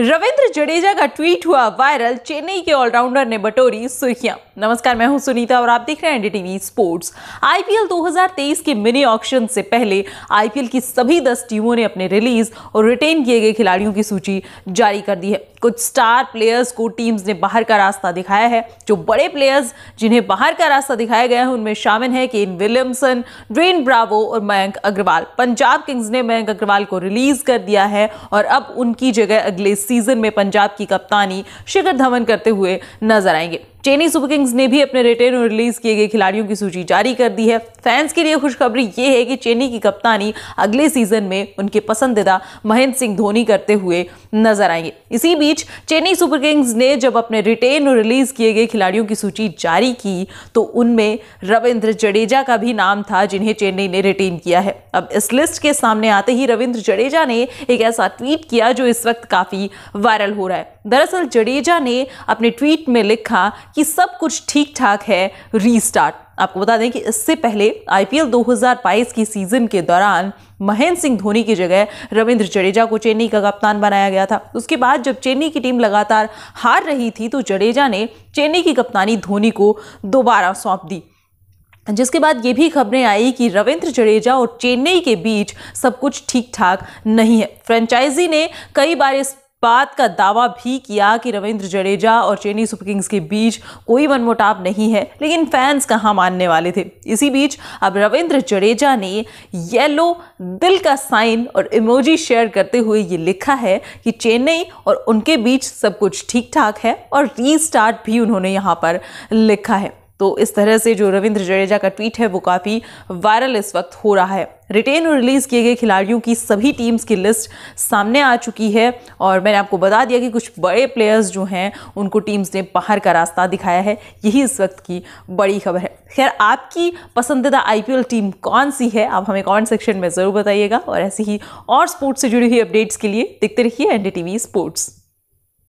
रविंद्र जडेजा का ट्वीट हुआ वायरल, चेन्नई के ऑलराउंडर ने बटोरी सुर्खियां। नमस्कार, मैं हूं सुनीता और आप देख रहे हैं एनडीटीवी स्पोर्ट्स। आईपीएल 2023 के मिनी ऑक्शन से पहले आईपीएल की सभी 10 टीमों ने अपने रिलीज और रिटेन किए गए खिलाड़ियों की सूची जारी कर दी है। कुछ स्टार प्लेयर्स को टीम्स ने बाहर का रास्ता दिखाया है। जो बड़े प्लेयर्स जिन्हें बाहर का रास्ता दिखाया गया है उनमें शामिल है केन विलियमसन, ड्वेन ब्रावो और मयंक अग्रवाल। पंजाब किंग्स ने मयंक अग्रवाल को रिलीज कर दिया है और अब उनकी जगह अगले सीजन में पंजाब की कप्तानी शिखर धवन करते हुए नजर आएंगे। चेन्नई सुपरकिंग्स ने भी अपने रिटेन और रिलीज किए गए खिलाड़ियों की सूची जारी कर दी है। फैंस के लिए खुशखबरी यह है कि चेन्नई की कप्तानी अगले सीजन में उनके पसंदीदा महेंद्र सिंह धोनी करते हुए नजर आएंगे। इसी बीच चेन्नई सुपरकिंग्स ने जब अपने रिटेन और रिलीज किए गए खिलाड़ियों की सूची जारी की तो उनमें रविंद्र जडेजा का भी नाम था, जिन्हें चेन्नई ने रिटेन किया है। अब इस लिस्ट के सामने आते ही रविंद्र जडेजा ने एक ऐसा ट्वीट किया जो इस वक्त काफी वायरल हो रहा है। दरअसल जडेजा ने अपने ट्वीट में लिखा कि सब कुछ ठीक ठाक है, रीस्टार्ट। आपको बता दें कि इससे पहले आईपीएल 2022 की सीजन के दौरान महेंद्र सिंह धोनी की जगह रविंद्र जडेजा को चेन्नई का कप्तान बनाया गया था। उसके बाद जब चेन्नई की टीम लगातार हार रही थी तो जडेजा ने चेन्नई की कप्तानी धोनी को दोबारा सौंप दी, जिसके बाद ये भी खबरें आई कि रविंद्र जडेजा और चेन्नई के बीच सब कुछ ठीक ठाक नहीं है। फ्रेंचाइजी ने कई बार इस बात का दावा भी किया कि रविंद्र जडेजा और चेन्नई सुपरकिंग्स के बीच कोई मनमुटाव नहीं है, लेकिन फैंस कहाँ मानने वाले थे। इसी बीच अब रविंद्र जडेजा ने येलो दिल का साइन और इमोजी शेयर करते हुए ये लिखा है कि चेन्नई और उनके बीच सब कुछ ठीक ठाक है और रीस्टार्ट भी उन्होंने यहाँ पर लिखा है। तो इस तरह से जो रविंद्र जडेजा का ट्वीट है वो काफ़ी वायरल इस वक्त हो रहा है। रिटेन और रिलीज़ किए गए खिलाड़ियों की सभी टीम्स की लिस्ट सामने आ चुकी है और मैंने आपको बता दिया कि कुछ बड़े प्लेयर्स जो हैं उनको टीम्स ने बाहर का रास्ता दिखाया है। यही इस वक्त की बड़ी खबर है। खैर, आपकी पसंदीदा आईपीएल टीम कौन सी है, आप हमें कमेंट सेक्शन में ज़रूर बताइएगा। और ऐसी ही और स्पोर्ट्स से जुड़ी हुई अपडेट्स के लिए देखते रहिए एनडीटीवी स्पोर्ट्स।